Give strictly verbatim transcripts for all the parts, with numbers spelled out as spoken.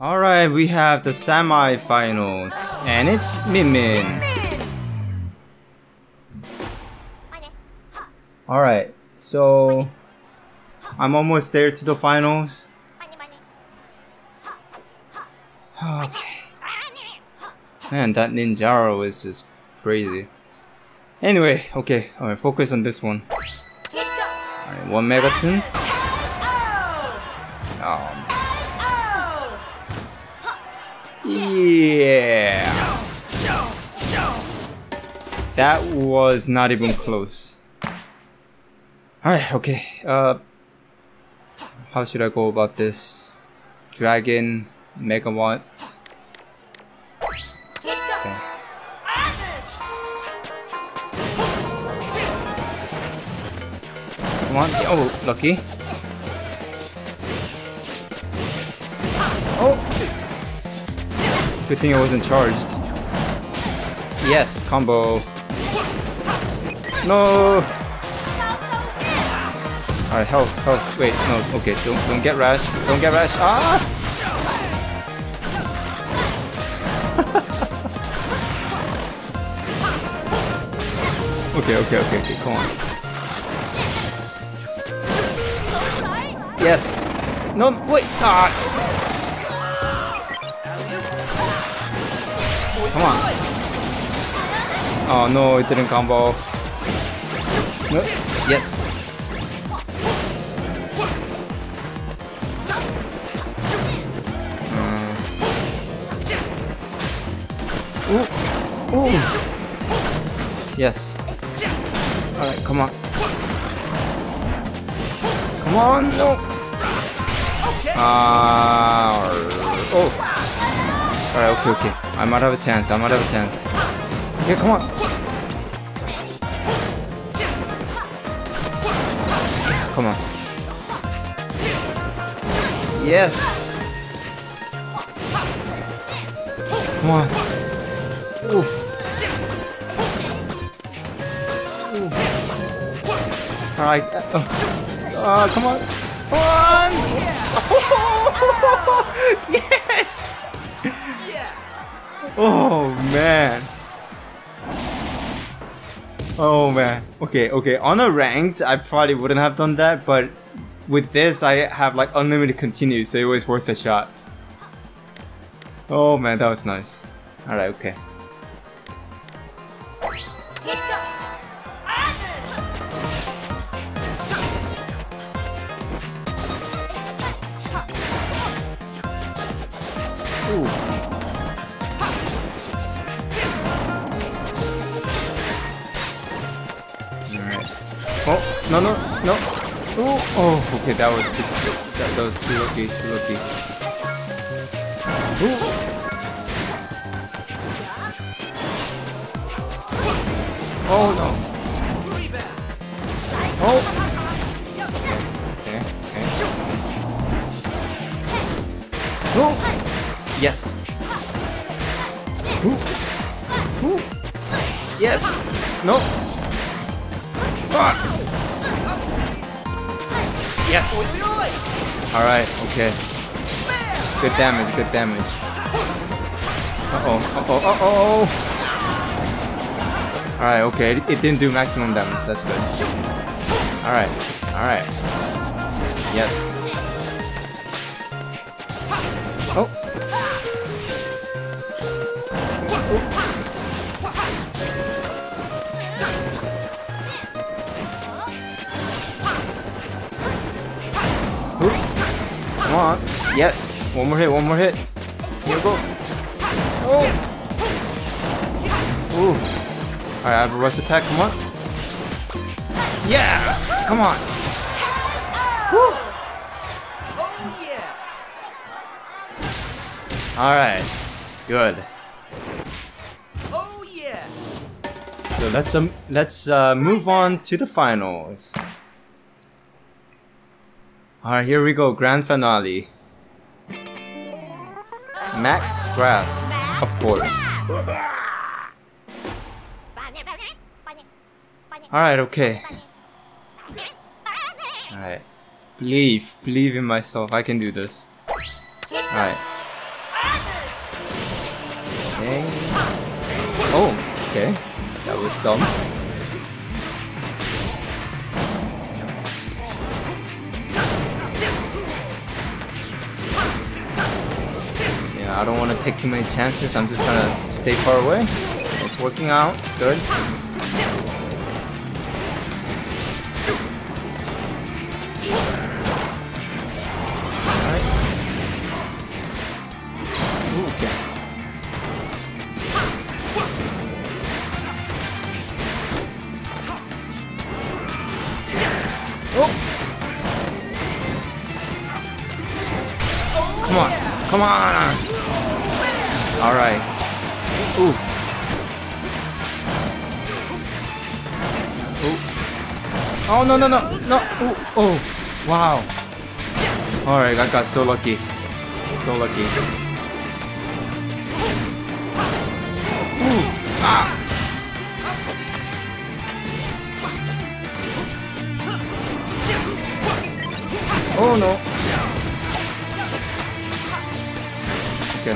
Alright, we have the semi-finals, and it's Min Min. Alright, so I'm almost there to the finals. Okay. Man, that Ninjara was just crazy. Anyway, okay, alright, focus on this one. Alright, one Megaton. Um, Yeah, that was not even close. Alright, okay. Uh, how should I go about this? Dragon Megawatt. Okay. Come on. Oh, lucky. Oh. Good thing I wasn't charged. Yes, combo. No. All right, health, health. Wait, no. Okay, don't, don't get rash. Don't get rash. Ah! okay, okay, okay, okay. Come on. Yes. No. Wait. Ah. Come on. Oh no, it didn't combo. No. Yes. Mm. Ooh. Ooh. Yes. Alright, come on. Come on, no. Ah. Uh, oh. Alright, okay, okay. I might have a chance, I might have a chance. Okay, come on. Come on. Yes! Come on. Oof. Oof. Alright. Oh. Uh, come on. Come on! Oh, yes! Oh man. Oh man. Okay, okay. On a ranked, I probably wouldn't have done that, but with this, I have like unlimited continues, so it was worth a shot. Oh man, that was nice. Alright, okay. Oh, no, no, no. Oh, oh, okay, that was too, that, that was too lucky, too lucky. Ooh. Oh, no. Oh. Okay, okay. Oh. Yes. Ooh. Ooh. Yes. No. Ah. Yes! Alright, okay. Good damage, good damage. Uh-oh, uh-oh, uh-oh! Alright, okay, it, it didn't do maximum damage, that's good. Alright, alright. Yes. Oh! Come on. Yes. One more hit. One more hit. Here we go. Oh. Ooh. All right. I have a rush attack. Come on. Yeah. Come on. Woo. Oh yeah. All right. Good. Oh yeah. So let's um let's uh, move on to the finals. Alright, here we go, grand finale. Max Brass, of course. Alright, okay. Alright. Believe, believe in myself, I can do this. Alright. Okay. Oh, okay. That was dumb. Yeah, I don't want to take too many chances. I'm just gonna stay far away. It's working out. Good. Come on! Alright. Ooh. Ooh. Oh, no, no, no, no. Ooh. Oh, wow. Alright, I got so lucky. So lucky. Ooh. Ah! Oh, no. Okay.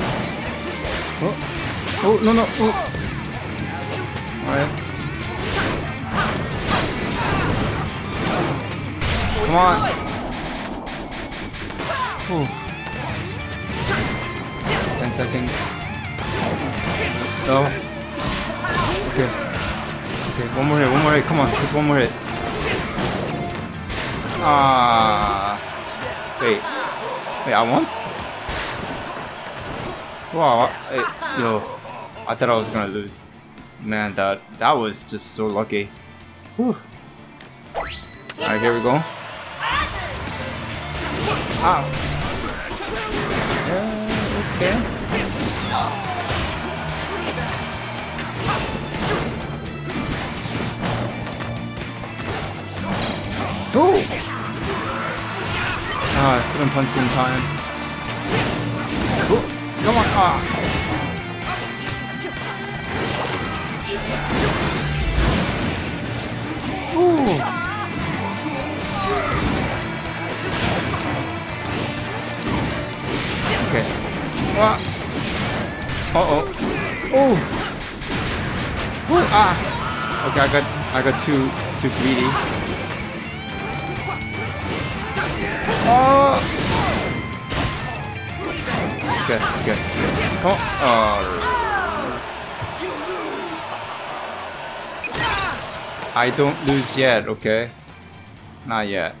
Oh, oh, no, no, oh. Alright. Come on. Oh. Ten seconds. No. Okay. Okay, one more hit, one more hit. Come on, just one more hit. Ah. Wait. Wait, I won? Wow, I, yo, I thought I was gonna lose. Man, that that was just so lucky. Whew. Alright, here we go. Ah. Yeah, okay. Ooh. Ah, I couldn't punch in time. Come on! Ah. Ooh. Okay. Ah. Uh oh. Oh. What? Ah. Okay, I got I got too too greedy. Oh. Okay, okay, okay. Come on. Oh. I don't lose yet, okay? Not yet.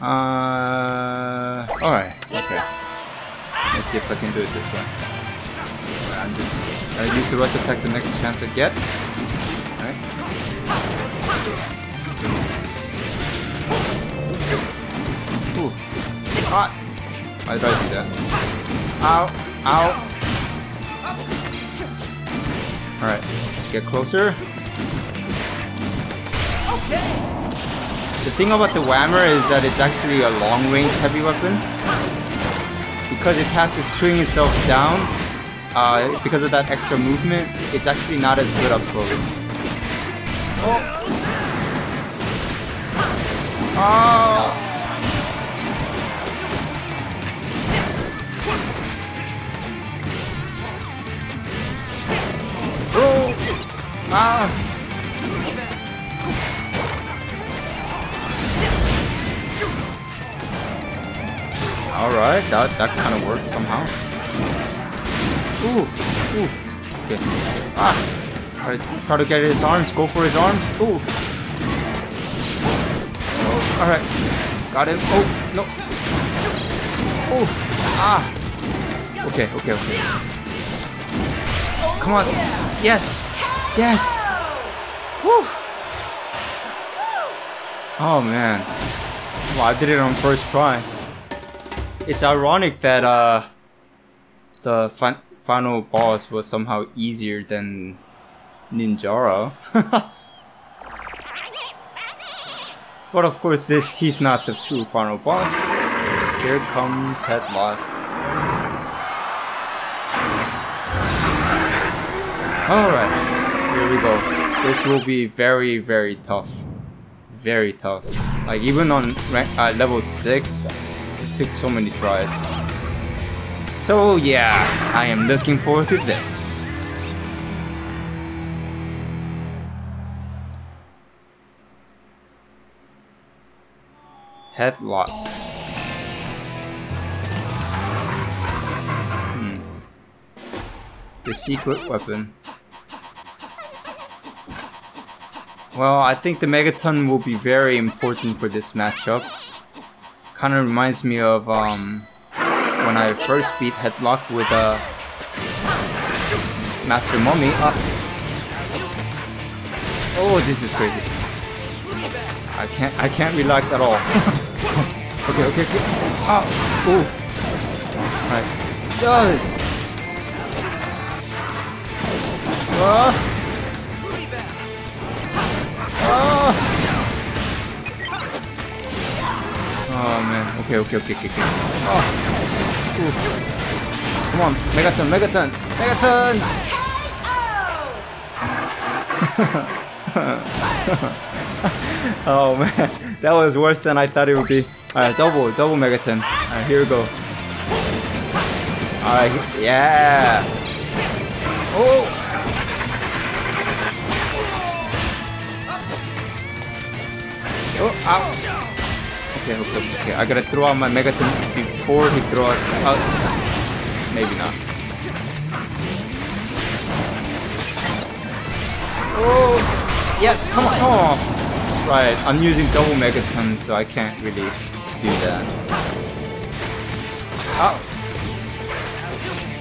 Uh, alright, okay. Let's see if I can do it this way. I'm just gonna use the rush attack the next chance I get. Alright. Ooh. Hot! Why did I do that? Ow, ow. Alright, get closer. The thing about the whammer is that it's actually a long range heavy weapon. Because it has to swing itself down, uh, because of that extra movement, it's actually not as good up close. Oh! Oh! Ah! Alright, that, that kind of worked somehow. Ooh! Ooh! Okay. Ah! Try to, try to get his arms, go for his arms. Ooh! Oh, alright. Got him. Oh! No! Oh! Ah! Okay, okay, okay. Come on! Yes! Yes! Woo! Oh man. Well, I did it on first try. It's ironic that uh, the fin final boss was somehow easier than Ninjara. But of course this he's not the true final boss. Here comes Hedlok. Alright. Here we go. This will be very, very tough. Very tough. Like even on rank, uh, level six, it took so many tries. So yeah, I am looking forward to this. Hedlok. Hmm. The secret weapon. Well, I think the Megaton will be very important for this matchup. Kind of reminds me of um, when I first beat Hedlok with a uh, Master Mummy. Uh, oh, this is crazy. I can't. I can't relax at all. Okay, okay, okay. Ah, oh, oof. Alright. Ah. Ah. Oh man. Okay, okay, okay, okay, okay. Oh. Oof. Come on, Megaton, Megaton, Megaton. Oh man, that was worse than I thought it would be. Alright, double, double Megaton. Alright, here we go. Alright, yeah. Oh! Oh, ow. Okay, okay, okay. I gotta throw out my Megaton before he throws out. Maybe not. Oh! Yes, come on! Oh. Right, I'm using double Megaton, so I can't really do that. Oh!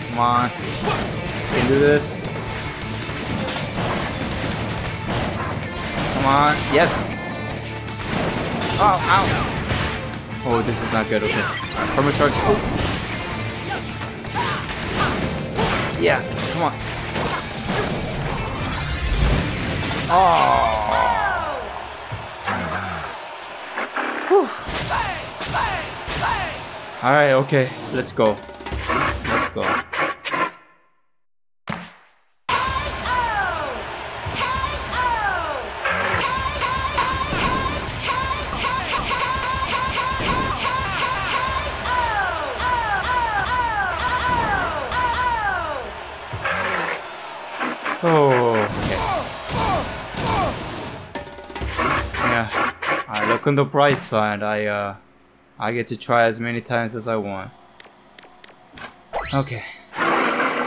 Come on. Can do this. Come on. Yes! Oh, ow! Oh, this is not good. Okay. Alright, perma charge. Oh! Yeah, come on. Oh! Alright, okay, let's go. Let's go. Oh, okay. Yeah, I look on the bright side, I uh... I get to try as many times as I want. Okay. Oh.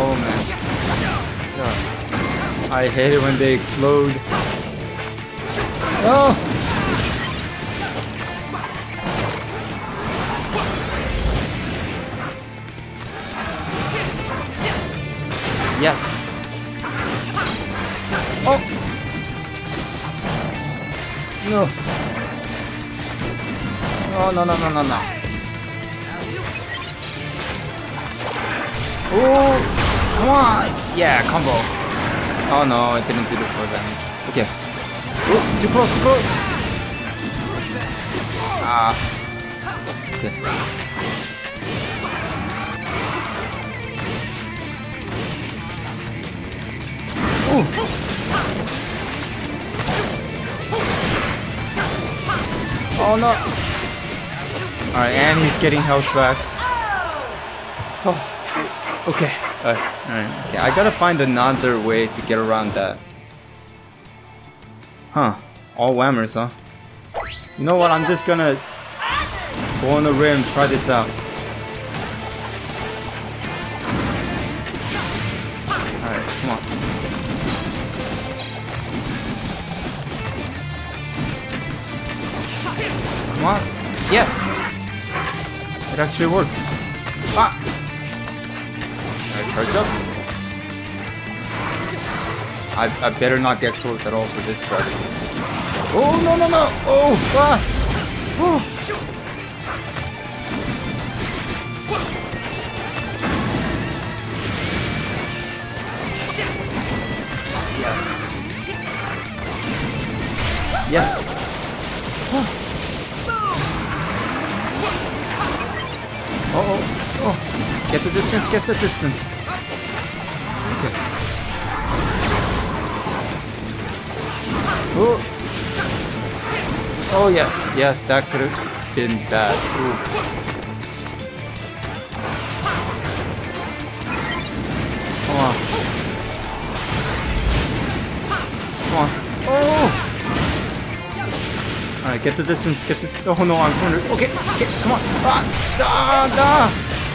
Oh man. I hate it when they explode. Oh! Yes. Oh. No. Oh no no no no no. Oh, come on. Yeah, combo. Oh no, I didn't do the full damage. Okay. Oh, too close, too close. Ah. Okay. Ooh. Oh no! Alright, and he's getting health back. Oh, okay. Alright, alright. Okay, I gotta find another way to get around that. Huh. All whammers, huh? You know what? I'm just gonna go on the rim, try this out. Alright, come on. Yeah, it actually worked. Ah! I charge up. I, I better not get close at all for this strategy. Oh no no no! Oh! Ah! Woo. Yes. Yes. Oh. Uh oh, oh. Get the distance, get the distance. Okay. Oh. Oh yes, yes, that could have been bad. Ooh. Come on. Come on. Oh! Alright, get the distance, get this. Oh no, I'm cornered. Okay, okay, come on. Ah, da, da.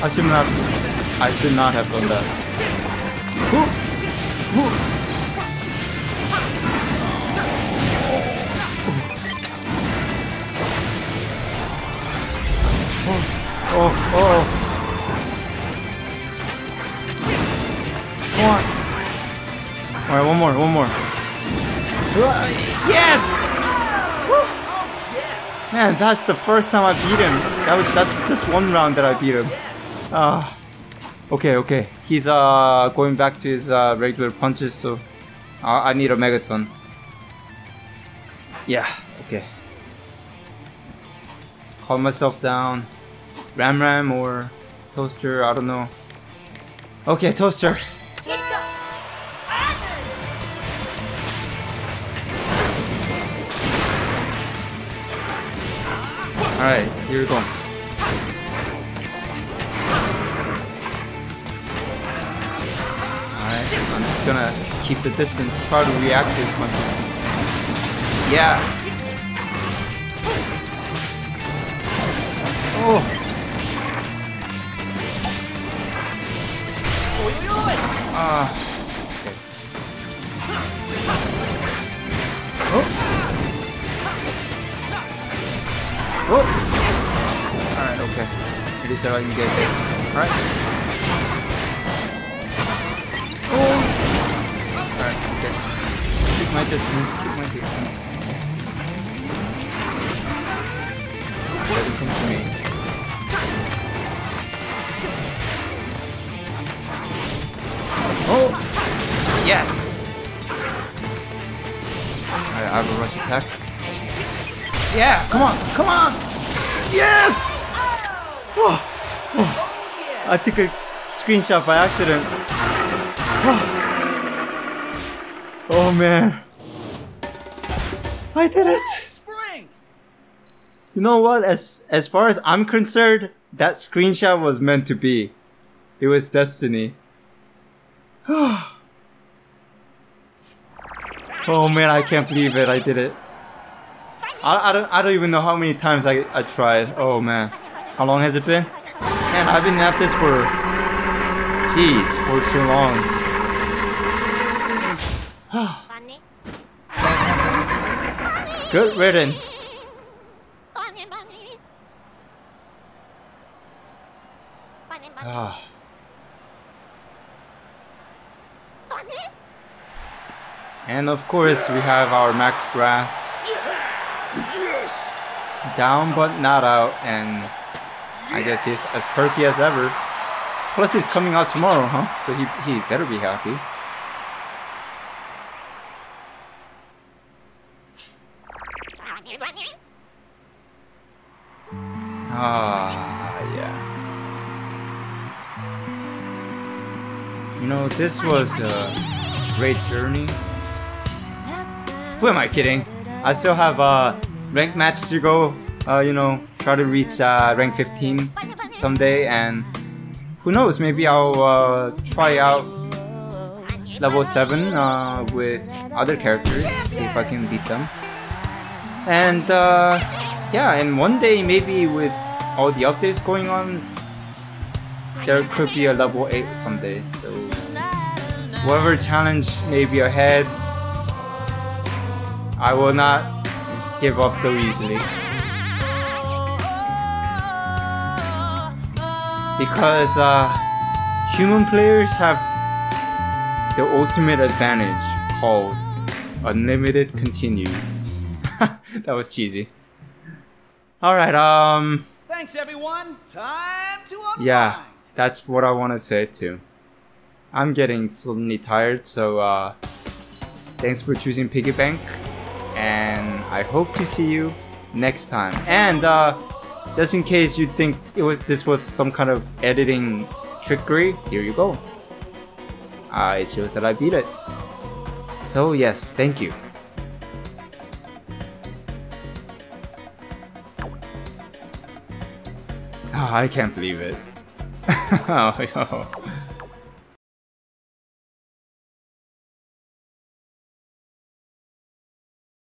I should not. I should not have done that. Woo! Woo! Oh! Oh! Oh! Come on! All right, one more, one more. Yes! Woo! Man, that's the first time I beat him. That was that's just one round that I beat him. Uh, okay, okay. He's uh going back to his uh, regular punches, so I, I need a Megaton. Yeah, okay. Calm myself down. Ram Ram or Toaster, I don't know. Okay, Toaster. Alright, here we go. I'm just gonna keep the distance, try to react to his punches. Yeah! Oh! Ah. Okay. Oh! Oh! Alright, okay. At least I can get it. Alright. My distance, keep my distance. Let it come to me. Oh! Yes! Alright, I have a rush attack. Yeah! Come on! Come on! Yes! Oh, oh. I took a screenshot by accident. Oh. Oh man, I did it! Spring. You know what, as as far as I'm concerned, that screenshot was meant to be. It was destiny. Oh man, I can't believe it, I did it. I, I, don't, I don't even know how many times I, I tried. Oh man, how long has it been? Man, I've been at this for, jeez, for too long. Good riddance. Ah. And of course we have our Max Brass. Down but not out, and I guess he's as perky as ever. Plus he's coming out tomorrow, huh? So he, he better be happy. Ah, yeah. You know, this was a great journey. Who am I kidding? I still have a uh, ranked match to go. Uh, you know, try to reach uh, rank fifteen someday, and who knows? Maybe I'll uh, try out level seven uh, with other characters, see if I can beat them. And uh, yeah, and one day maybe with all the updates going on, there could be a level eight someday. So whatever challenge may be ahead, I will not give up so easily, because uh, human players have the ultimate advantage called unlimited continues. That was cheesy. All right. Um. Thanks, everyone. Time to unwind. Yeah, that's what I want to say too. I'm getting suddenly tired, so uh, thanks for choosing Piggy Bank, and I hope to see you next time. And uh, Just in case you think it was this was some kind of editing trickery, here you go. Ah, it shows that I beat it. So yes, thank you. Oh, I can't believe it. Oh, yo.